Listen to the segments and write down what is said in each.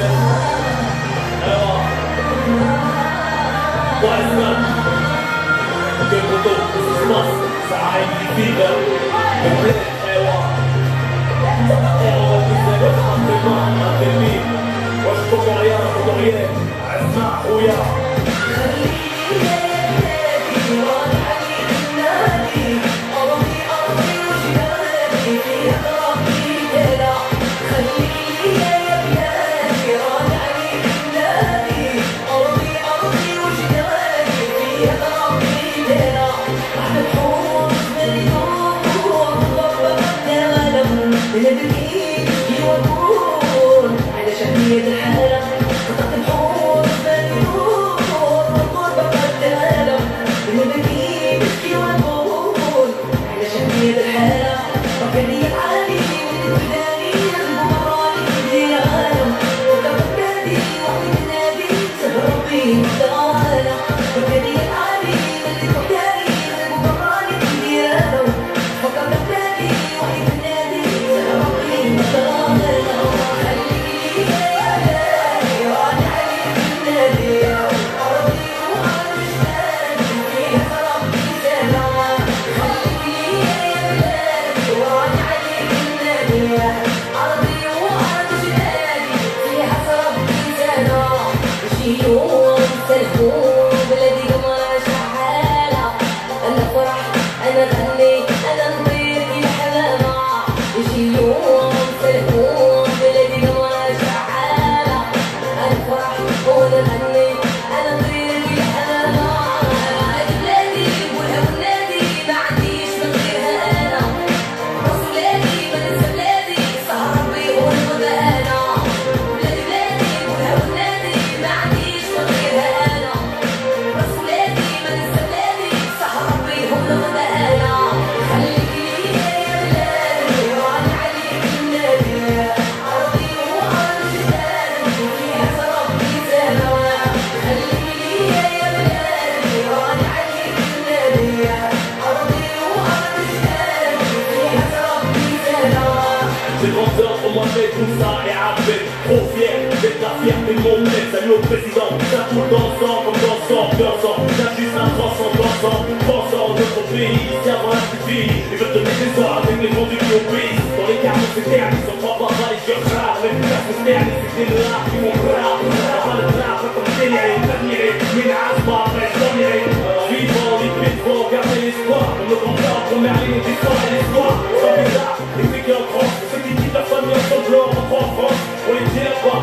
Alors, pour l'instant, ok, photo, ce qui se passe, ça arrive vite, le blé, on va tous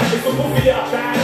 It's a movie out.